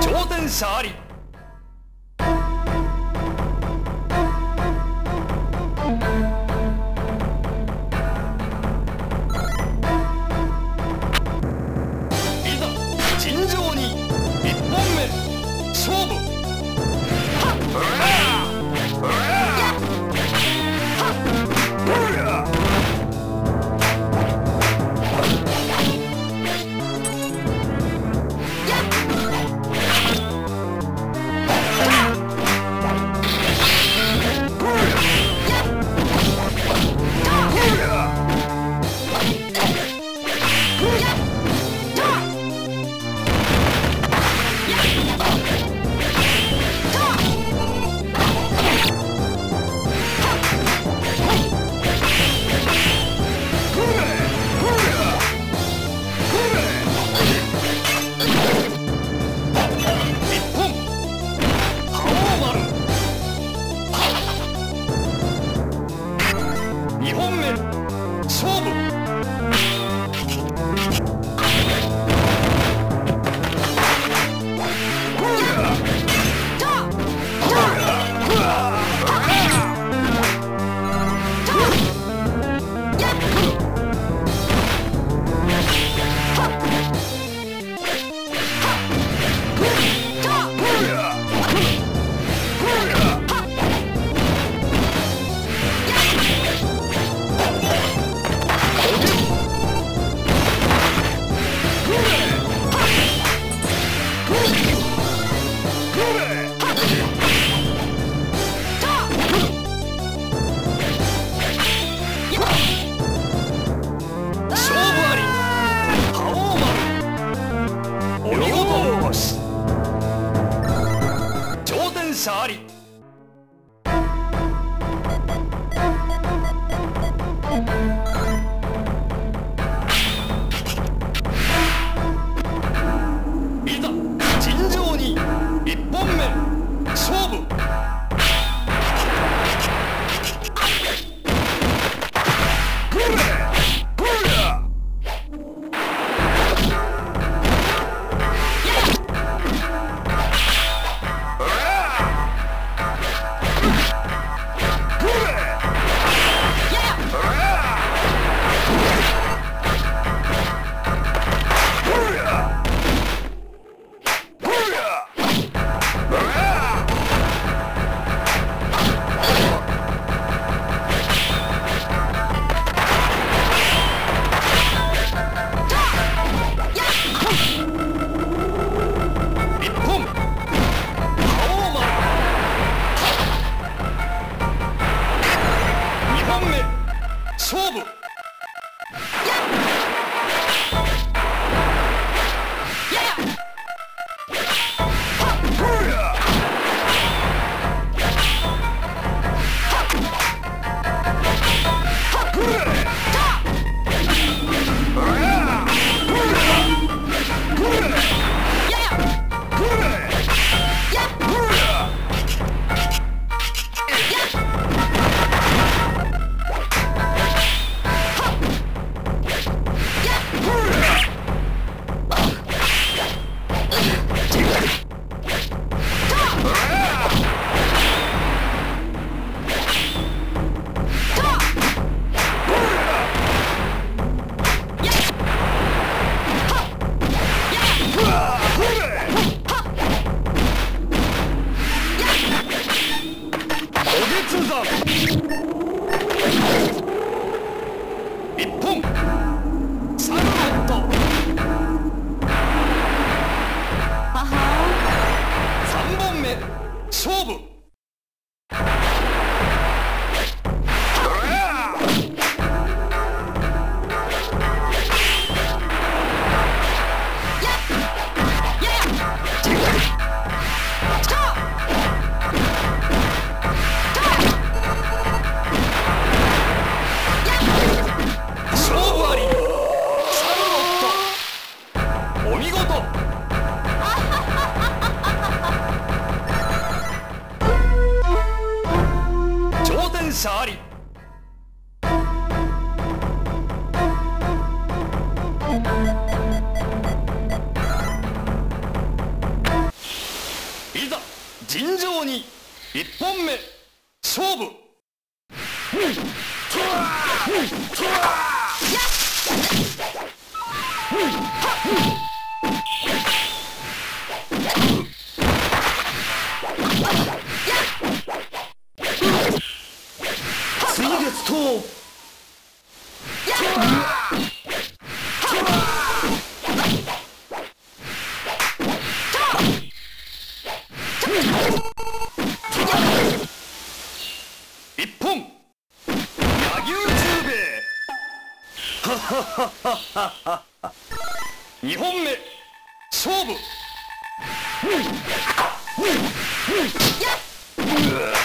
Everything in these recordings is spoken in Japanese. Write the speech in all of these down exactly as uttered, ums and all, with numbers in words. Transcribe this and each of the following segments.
頂点差あり。いざ尋常に一本目勝負。はっ。いっぽんめ勝負。水月刀。 にほんめ勝負。水月刀。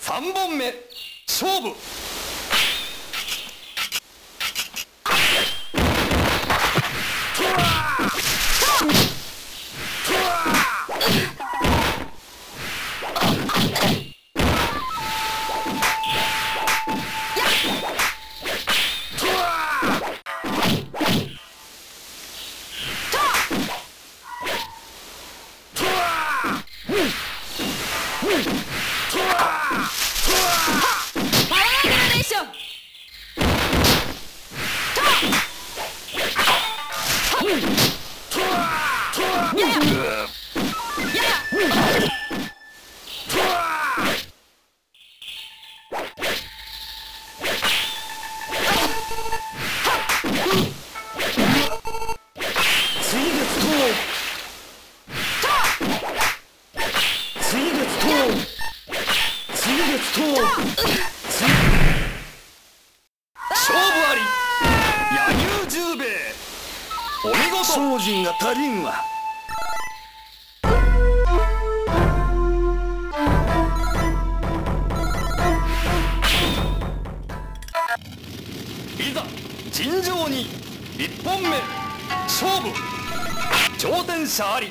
さんぼんめ勝負。 精進が足りんわ。いざ尋常にいっぽんめ勝負。挑戦者あり。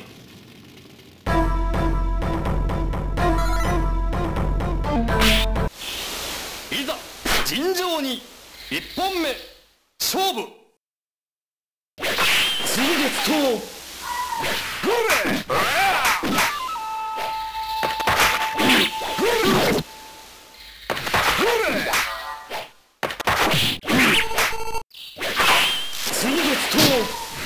いざ尋常にいっぽんめ勝負。水月刀。水月刀。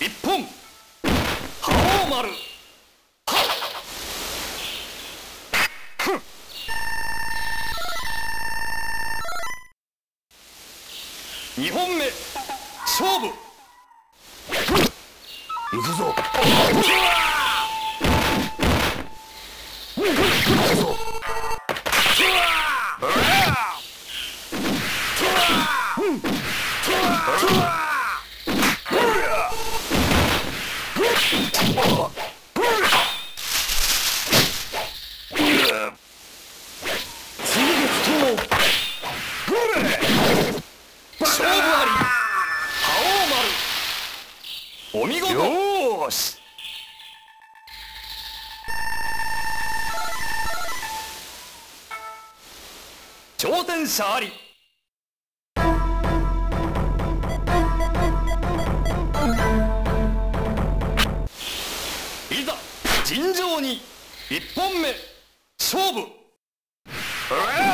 いっぽん覇王丸。にほんめ勝負。行くぞ。行くぞ。 お見事。よーし。挑戦者あり。いざ尋常にいっぽんめ勝負うわ に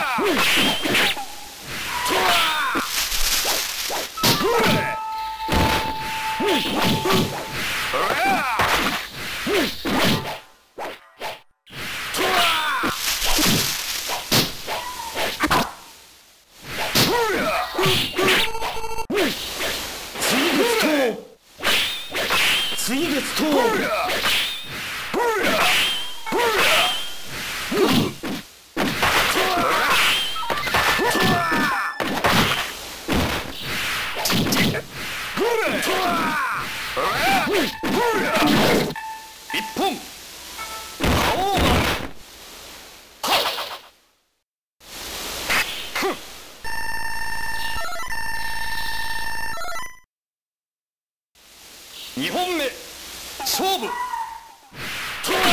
ほんめ勝負トラー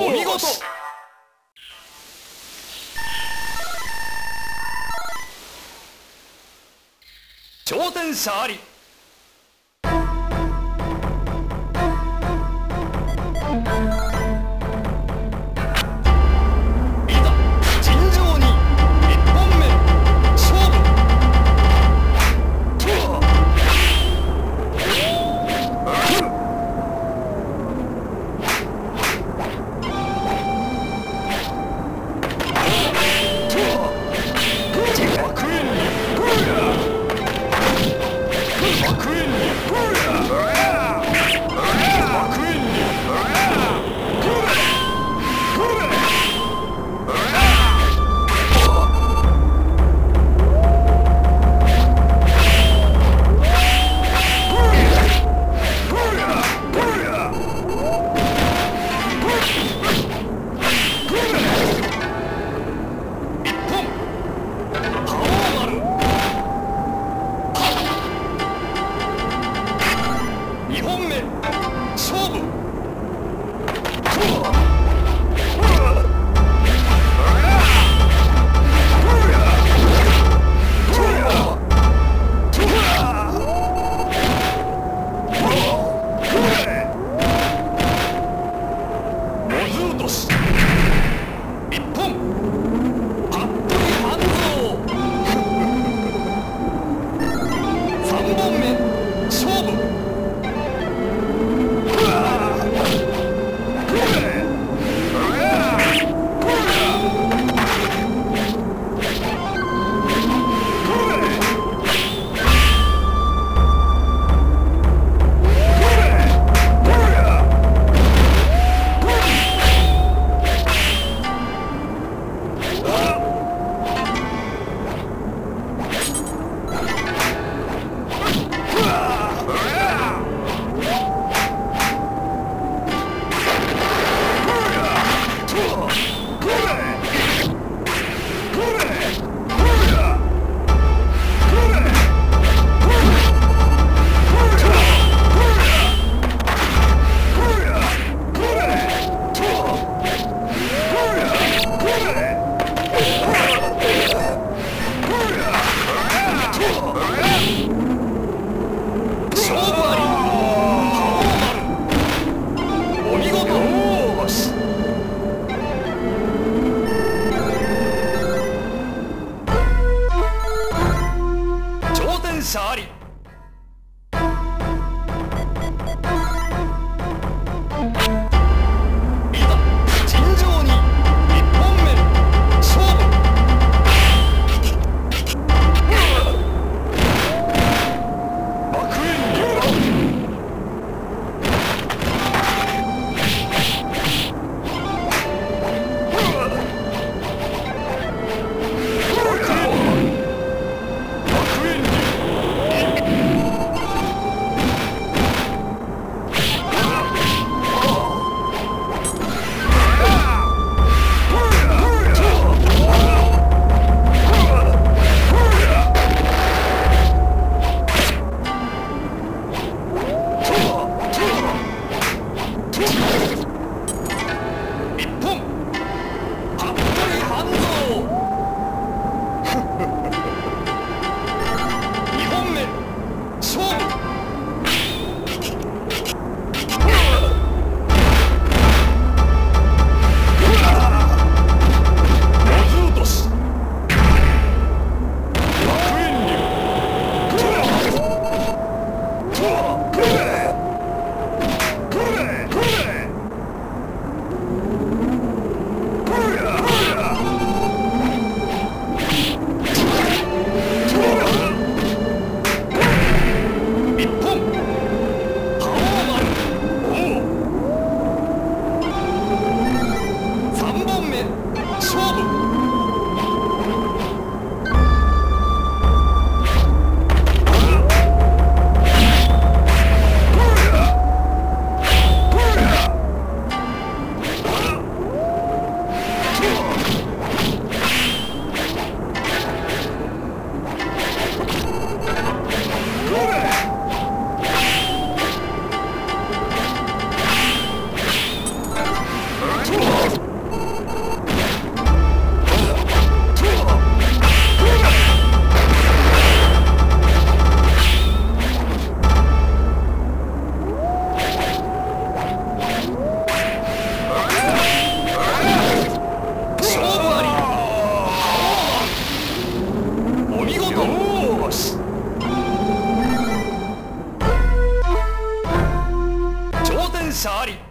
お見事挑戦者あり sorry.